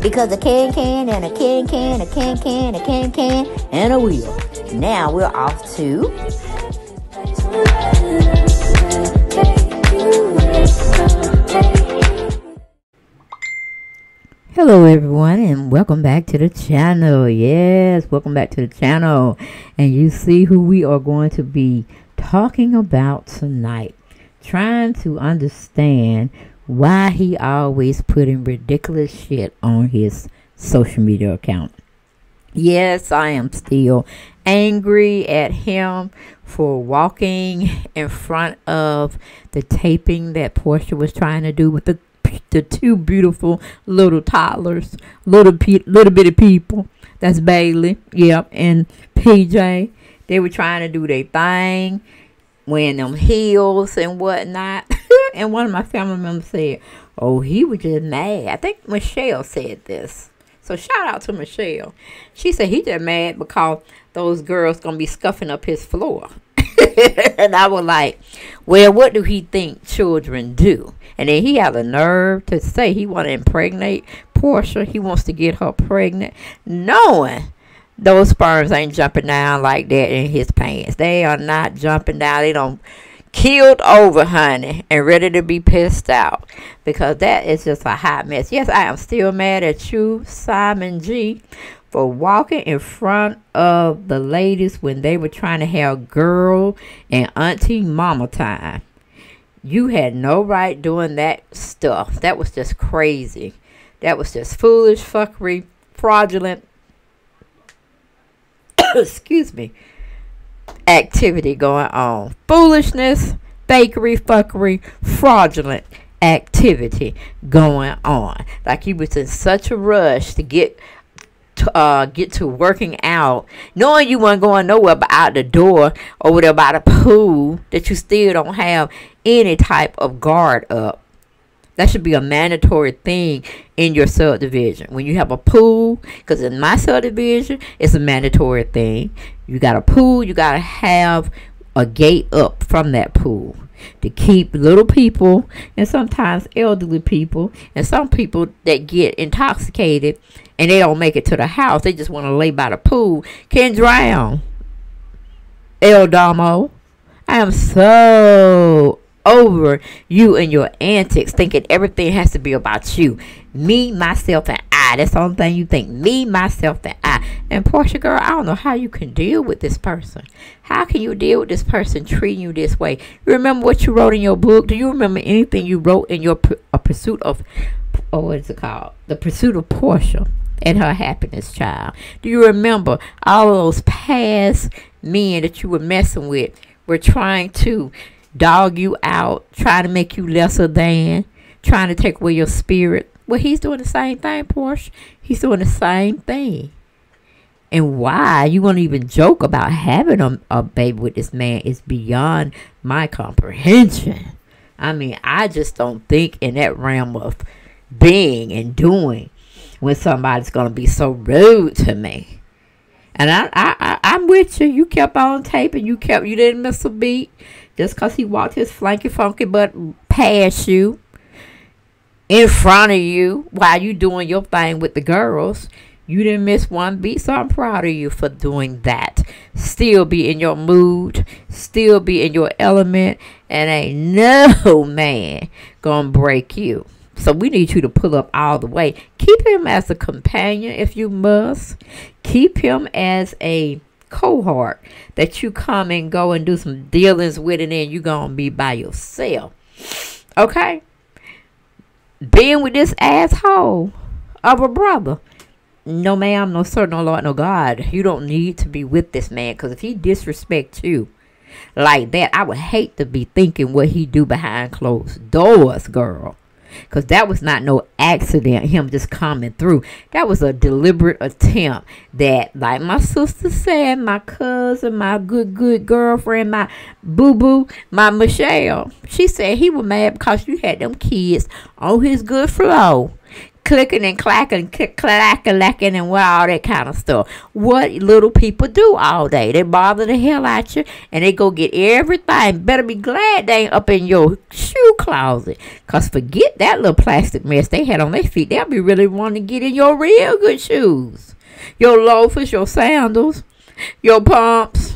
Because a can and a can, a can, a can, and a wheel. Now we're off to Hello everyone, and welcome back to the channel. Yes, welcome back to the channel. And you see who we are going to be talking about tonight. Trying to understand why he always putting ridiculous shit on his social media account. Yes, I am still angry at him for walking in front of the taping that Porsha was trying to do with the two beautiful little toddlers, little bitty people. That's Bailey, yep, and PJ. They were trying to do their thing, wearing them heels and whatnot. And one of my family members said, oh, he was just mad. I think Michelle said this. So shout out to Michelle. She said he just mad because those girls going to be scuffing up his floor. And I was like, well, what do he think children do? And then he had the nerve to say he want to impregnate Porsha. He wants to get her pregnant, knowing those sperms ain't jumping down like that in his pants. They are not jumping down. They don't killed over, honey, and ready to be pissed out, because that is just a hot mess. Yes, I am still mad at you, Simon G, for walking in front of the ladies when they were trying to have girl and auntie mama time. You had no right doing that stuff. That was just crazy. That was just foolish, fuckery, fraudulent, excuse me, activity going on. Foolishness, bakery, fuckery, fraudulent activity going on. Like you was in such a rush to get to working out, knowing you weren't going nowhere but out the door or whatever, by the pool, that you still don't have any type of guard up. That should be a mandatory thing in your subdivision. When you have a pool, because in my subdivision, it's a mandatory thing. You got a pool, you got to have a gate up from that pool to keep little people, and sometimes elderly people, and some people that get intoxicated and they don't make it to the house. They just want to lay by the pool, can drown. El Damo, I am so over you and your antics, thinking everything has to be about you. Me, myself, and I. That's the only thing you think. Me, myself, and I. And Porsha, girl, I don't know how you can deal with this person. How can you deal with this person treating you this way? You remember what you wrote in your book? Do you remember anything you wrote in your pursuit of, oh, what is it called? The Pursuit of Porsha and Her Happiness, child. Do you remember all of those past men that you were messing with were trying to dog you out, try to make you lesser than, trying to take away your spirit? Well, he's doing the same thing, Porsha. He's doing the same thing. And why you want to even joke about having a baby with this man is beyond my comprehension. I mean, I just don't think in that realm of being and doing when somebody's going to be so rude to me. And I'm with you. You kept on taping. You didn't miss a beat. Just because he walked his flanky funky butt past you, in front of you, while you doing your thing with the girls, you didn't miss one beat. So I'm proud of you for doing that. Still be in your mood, still be in your element, and ain't no man gonna break you. So we need you to pull up all the way. Keep him as a companion if you must. Keep him as a cohort that you come and go and do some dealings with, and then you're gonna be by yourself. Okay, being with this asshole of a brother, no ma'am, no sir, no Lord, no God. You don't need to be with this man, because if he disrespects you like that, I would hate to be thinking what he do behind closed doors, girl. because that was not no accident, him just coming through. That was a deliberate attempt that, like my sister said, my cousin, my good girlfriend, my boo-boo, my Michelle, she said he was mad because you had them kids on his good flow, clicking and clacking, clacking and all that kind of stuff. What little people do all day, they bother the hell out you, and they go get everything. Better be glad they ain't up in your shoe closet, cause forget that little plastic mess they had on their feet. They'll be really wanting to get in your real good shoes, your loafers, your sandals, your pumps,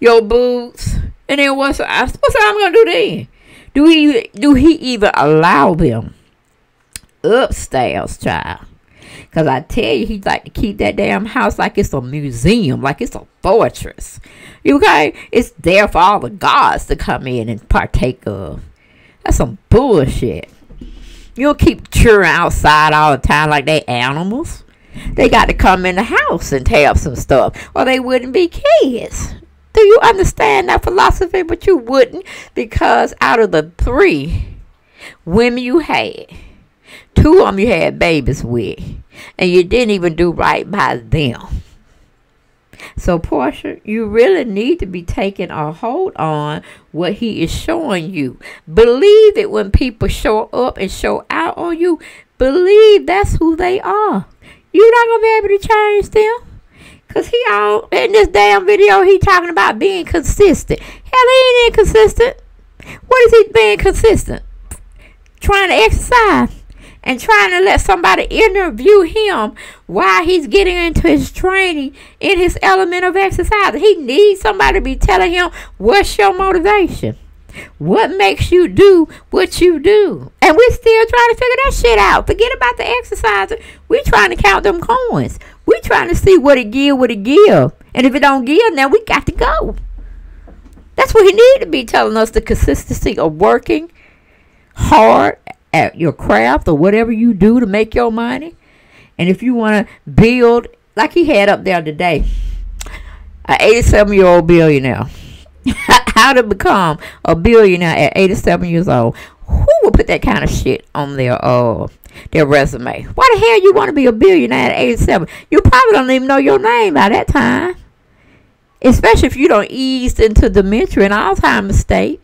your boots. And then what's I'm gonna do then? Do he even allow them upstairs, child? Because I tell you, he like to keep that damn house like it's a museum, like it's a fortress. Okay, it's there for all the gods to come in and partake of. That's some bullshit. You don't keep churring outside all the time like they animals. They got to come in the house and tear up some stuff, or they wouldn't be kids. Do you understand that philosophy? But you wouldn't, because out of the 3 women you had, 2 of them you had babies with, and you didn't even do right by them. So, Porsha, you really need to be taking a hold on what he is showing you. Believe it when people show up and show out on you. Believe that's who they are. You're not going to be able to change them. Because he all, in this damn video, he talking about being consistent. Hell, he ain't inconsistent. What is he being consistent? Trying to exercise and trying to let somebody interview him while he's getting into his training in his element of exercise. He needs somebody to be telling him, what's your motivation? What makes you do what you do? And we're still trying to figure that shit out. Forget about the exercise. We're trying to count them coins. We're trying to see what it give. And if it don't give, now we got to go. That's what he need to be telling us, the consistency of working hard at your craft or whatever you do to make your money. And if you want to build, like he had up there today, an 87-year-old billionaire. How to become a billionaire at 87 years old. Who would put that kind of shit on their resume? Why the hell you want to be a billionaire at 87? You probably don't even know your name by that time. Especially if you don't ease into dementia and Alzheimer's state,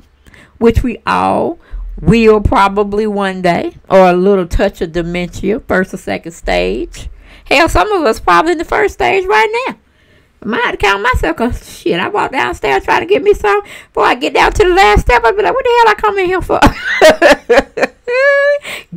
which we all will probably one day, or a little touch of dementia, first or second stage. Hell, some of us probably in the first stage right now. I had to count myself, because shit, I walk downstairs trying to get me some. Before I get down to the last step, I'll be like, what the hell I come in here for?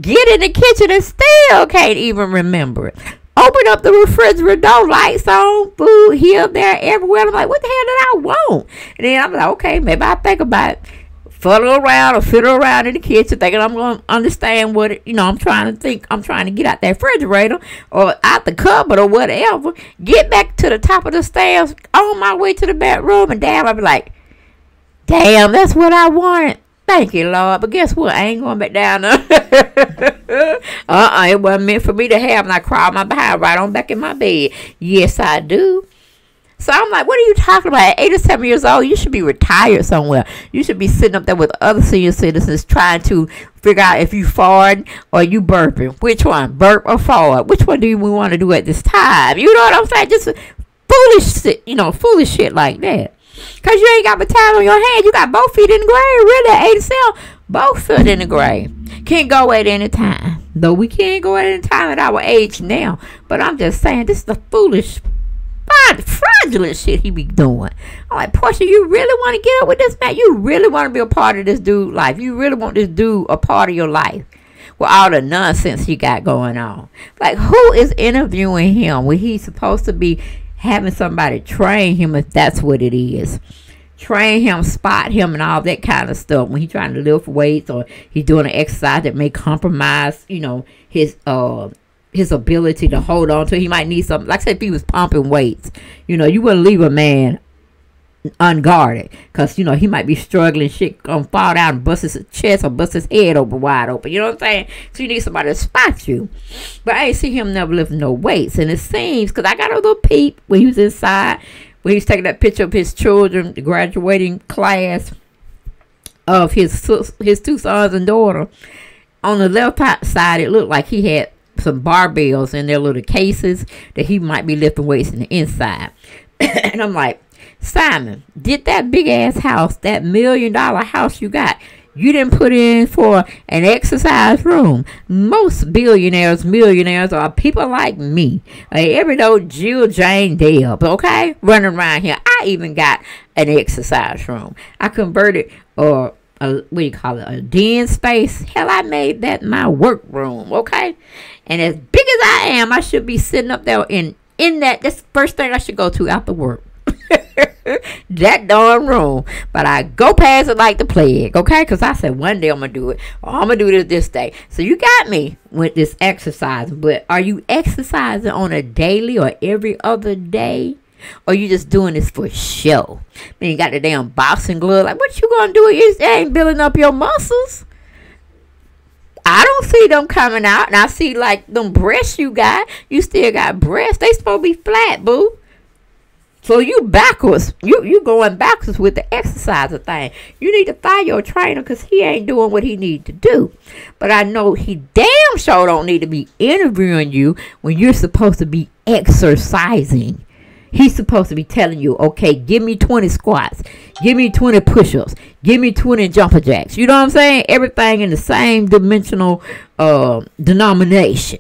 Get in the kitchen and still can't even remember it. Open up the refrigerator door, lights on, food here, there, everywhere. I'm like, what the hell did I want? And then I'm like, okay, maybe I'll think about it. Fuddle around or fiddle around in the kitchen thinking I'm going to understand what it, you know, I'm trying to think. I'm trying to get out that refrigerator or out the cupboard or whatever. Get back to the top of the stairs on my way to the bedroom, and damn, I'll be like, damn, that's what I wanted. Thank you, Lord. But guess what? I ain't going back down there. It wasn't meant for me to have, and I crawled my behind right on back in my bed. Yes, I do. So I'm like, what are you talking about? At 87 years old, you should be retired somewhere. You should be sitting up there with other senior citizens trying to figure out if you farting or you burping. Which one? Burp or fart? Which one do we want to do at this time? You know what I'm saying? Just foolish shit, you know, foolish shit like that. Because you ain't got the time on your hand. You got both feet in the grave. Really, at 87, both feet in the grave. Can't go at any time. Though we can't go at any time at our age now. But I'm just saying, this is the foolish, fraudulent shit he be doing. I'm like, Porsha, you really want to get up with this man? You really want to be a part of this dude's life? You really want this dude a part of your life with all the nonsense he got going on? Like, who is interviewing him when he's supposed to be having somebody train him, if that's what it is? Train him, spot him, and all that kind of stuff when he's trying to lift weights or he's doing an exercise that may compromise, you know, his ability to hold on to. He might need something. Like I said, if he was pumping weights, you know, you wouldn't leave a man unguarded, because, you know, he might be struggling, shit gonna fall down and bust his chest or bust his head open wide open. You know what I'm saying? So you need somebody to spot you. But I ain't see him never lifting no weights. And it seems, because I got a little peep when he was inside, when he was taking that picture of his children, the graduating class of his 2 sons and daughter. On the left side, it looked like he had some barbells in their little cases that he might be lifting weights in the inside. And I'm like, Simon, did that big ass house, that $1 million house you got, you didn't put in for an exercise room? Most billionaires, millionaires are people like me, every old Jill Jane Dale, okay, running around here. I even got an exercise room. I converted a den space. Hell, I made that my workroom, okay? And as big as I am, I should be sitting up there in that. That's the first thing I should go to after work. That darn room. But I go past it like the plague, okay? Because I said one day I'm going to do it. Or I'm going to do this day. So you got me with this exercise. But are you exercising on a daily or every other day? Or you just doing this for show? Then you got the damn boxing glove. Like, what you gonna do? It ain't building up your muscles. I don't see them coming out. And I see like them breasts you got. You still got breasts. They supposed to be flat, boo. So you backwards. You going backwards with the exercise thing. You need to fire your trainer because he ain't doing what he need to do. But I know he damn sure don't need to be interviewing you when you're supposed to be exercising. He's supposed to be telling you, okay, give me 20 squats. Give me 20 push-ups. Give me 20 jumper jacks. You know what I'm saying? Everything in the same dimensional denomination.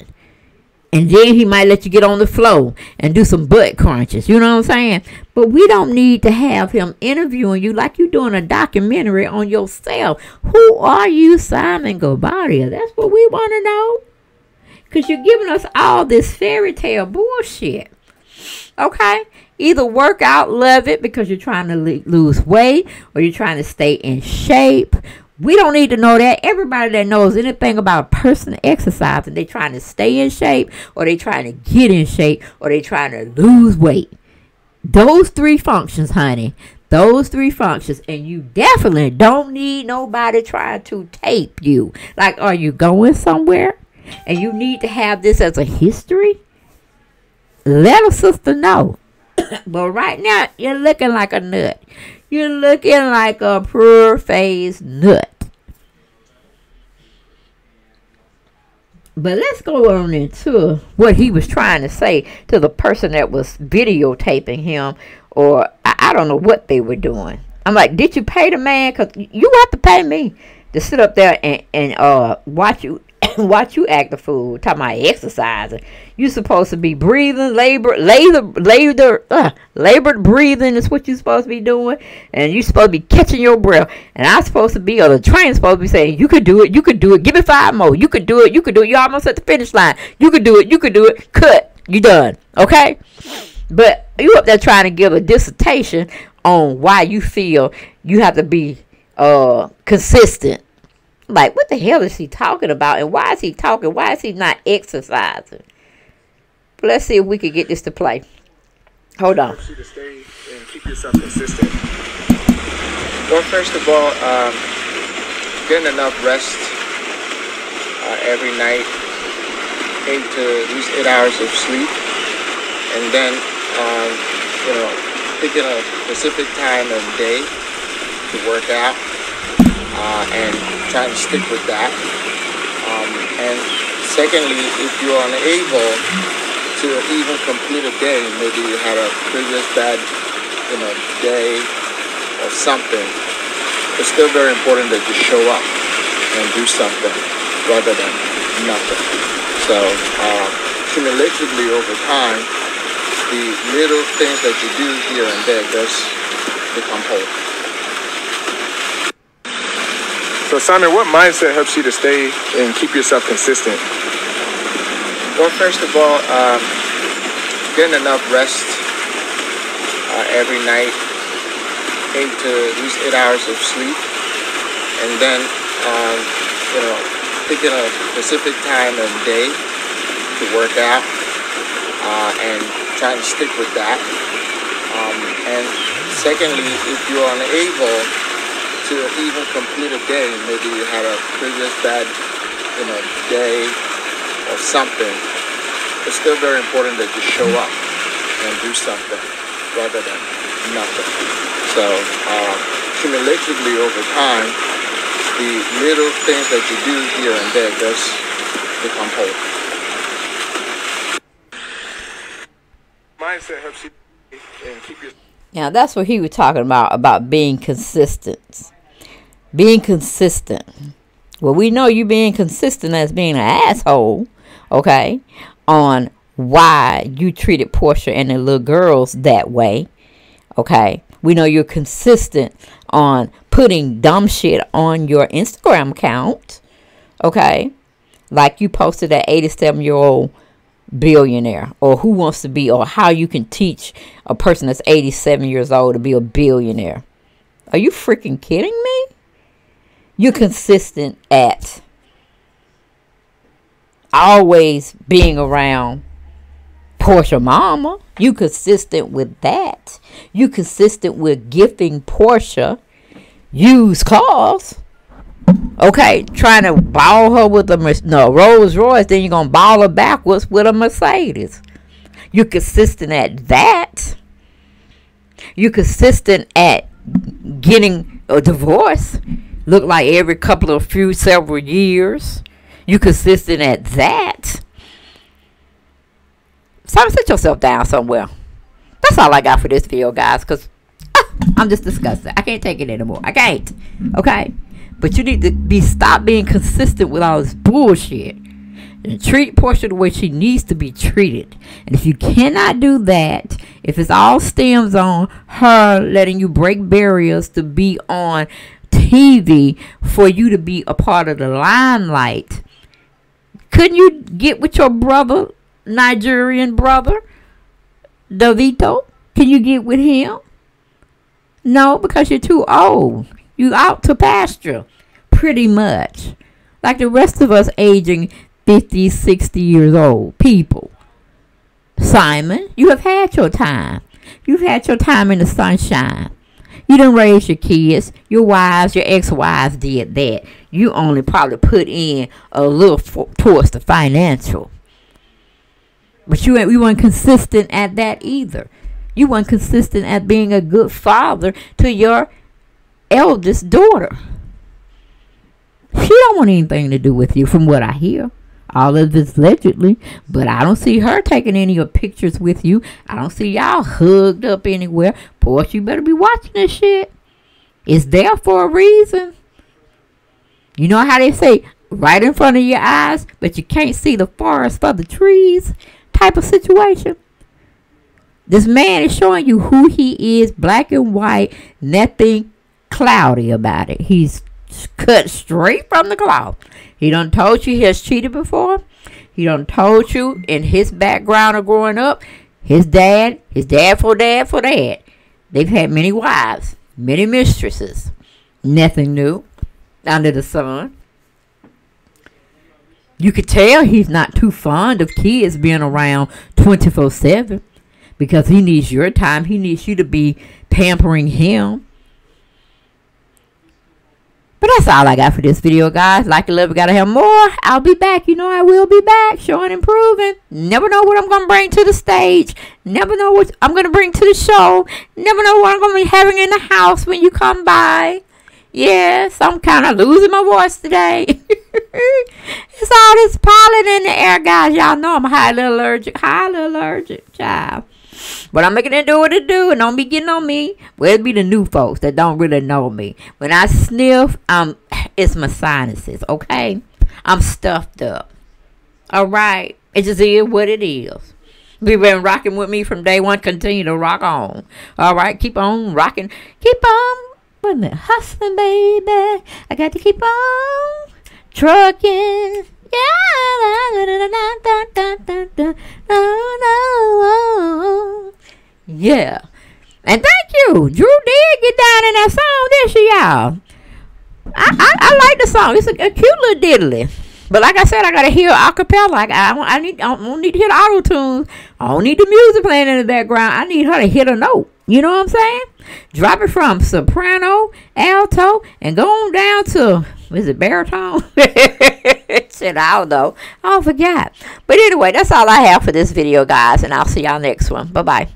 And then he might let you get on the floor and do some butt crunches. You know what I'm saying? But we don't need to have him interviewing you like you're doing a documentary on yourself. Who are you, Simon Guobadia? That's what we want to know. Because you're giving us all this fairy tale bullshit. Okay, either work out, love it, because you're trying to lose weight or you're trying to stay in shape. We don't need to know that. Everybody that knows anything about a person exercising, they're trying to stay in shape or they're trying to get in shape or they're trying to lose weight. Those three functions, honey. Those three functions. And you definitely don't need nobody trying to tape you. Like, are you going somewhere? And you need to have this as a history? Let a sister know. But right now, you're looking like a nut. You're looking like a poor-faced nut. But let's go on into what he was trying to say to the person that was videotaping him. Or I don't know what they were doing. I'm like, did you pay the man? Because you have to pay me to sit up there and watch you. Watch you act a fool. Talking about exercising. You supposed to be breathing, labored breathing is what you supposed to be doing. And you supposed to be catching your breath. And I'm supposed to be, or the trainer's supposed to be saying, you could do it, you could do it. Give me 5 more. You could do it, you could do it. You're almost at the finish line. You could do it, you could do it. Cut. You done. Okay? But you up there trying to give a dissertation on why you feel you have to be consistent. Like, what the hell is he talking about? And why is he talking? Why is he not exercising? But let's see if we can get this to play. Hold on. You to stay and keep yourself consistent. Well, first of all, getting enough rest every night, 8 to at least 8 hours of sleep, and then you know, picking a specific time of day to work out. And try to stick with that. And secondly, if you're unable to even complete a day, maybe you had a previous bad, you know, day or something, it's still very important that you show up and do something rather than nothing. So cumulatively over time, the little things that you do here and there just become whole. So Simon, what mindset helps you to stay and keep yourself consistent? Well, first of all, getting enough rest every night, 8 to at least 8 hours of sleep, and then you know, picking a specific time of day to work out and trying to stick with that. And secondly, if you're unable to even complete a day, maybe you had a previous bad, you know, day or something, it's still very important that you show up and do something rather than nothing. So cumulatively over time, the little things that you do here and there just become whole. Mindset helps you and keep your... Now that's what he was talking about being consistent. Being consistent. Well, we know you being consistent as being an asshole, okay, on why you treated Porsha and the little girls that way, okay. We know you're consistent on putting dumb shit on your Instagram account, okay. Like you posted that 87-year-old billionaire, or who wants to be, or how you can teach a person that's 87 years old to be a billionaire. Are you freaking kidding me? You're consistent at always being around Porsha mama. You consistent with that. You consistent with gifting Porsha used cars. Okay, trying to ball her with a Rolls Royce, then you're going to ball her backwards with a Mercedes. You're consistent at that. You're consistent at getting a divorce. Look like every couple of several years. You're consistent at that. So sit yourself down somewhere. That's all I got for this video, guys, because I'm just disgusted. I can't take it anymore. I can't. Okay? But you need to stop being consistent with all this bullshit. And treat Porsha the way she needs to be treated. And if you cannot do that, if it all stems on her letting you break barriers to be on TV for you to be a part of the limelight, couldn't you get with your brother, Nigerian brother, Davido? Can you get with him? No, because you're too old. You out to pasture, pretty much. Like the rest of us aging 50, 60 years old people. Simon, you have had your time. You've had your time in the sunshine. You done raised your kids. Your wives, your ex-wives did that. You only probably put in a little towards the financial. But you weren't consistent at that either. You weren't consistent at being a good father to your eldest daughter. She don't want anything to do with you, from what I hear. All of this allegedly. But I don't see her taking any of your pictures with you. I don't see y'all hugged up anywhere. Porsha, you better be watching this shit. It's there for a reason. You know how they say, right in front of your eyes, but you can't see the forest for the trees type of situation. This man is showing you who he is, black and white, nothing cloudy about it. He's cut straight from the cloth. He done told you he has cheated before. He done told you in his background of growing up, his dad for dad. They've had many wives, many mistresses. Nothing new under the sun. You could tell he's not too fond of kids being around 24/7 because he needs your time. He needs you to be pampering him. But that's all I got for this video, guys. Like and love, we gotta have more. I'll be back. You know I will be back. Showing and proving. Never know what I'm gonna bring to the stage. Never know what I'm gonna bring to the show. Never know what I'm gonna be having in the house when you come by. Yes, I'm kind of losing my voice today. It's all this pollen in the air, guys. Y'all know I'm highly allergic, child. But I'm making it do what it do, and don't be getting on me. Well, it'd be the new folks that don't really know me. When I sniff, it's my sinuses, okay? I'm stuffed up. All right? It just is what it is. You've been rocking with me from day one. Continue to rock on. All right? Keep on rocking. Keep on. Wait a minute, hustling, baby. I got to keep on trucking. Yeah. And thank you. Drew did get down in that song, didn't she, y'all? I like the song. It's a cute little diddly. But like I said, I got to hear acapella. I don't need to hear the auto-tunes. I don't need the music playing in the background. I need her to hit a note. You know what I'm saying? Drop it from soprano, alto, and go on down to, is it baritone? Shit, I don't know. I forgot. But anyway, that's all I have for this video, guys, and I'll see y'all next one. Bye-bye.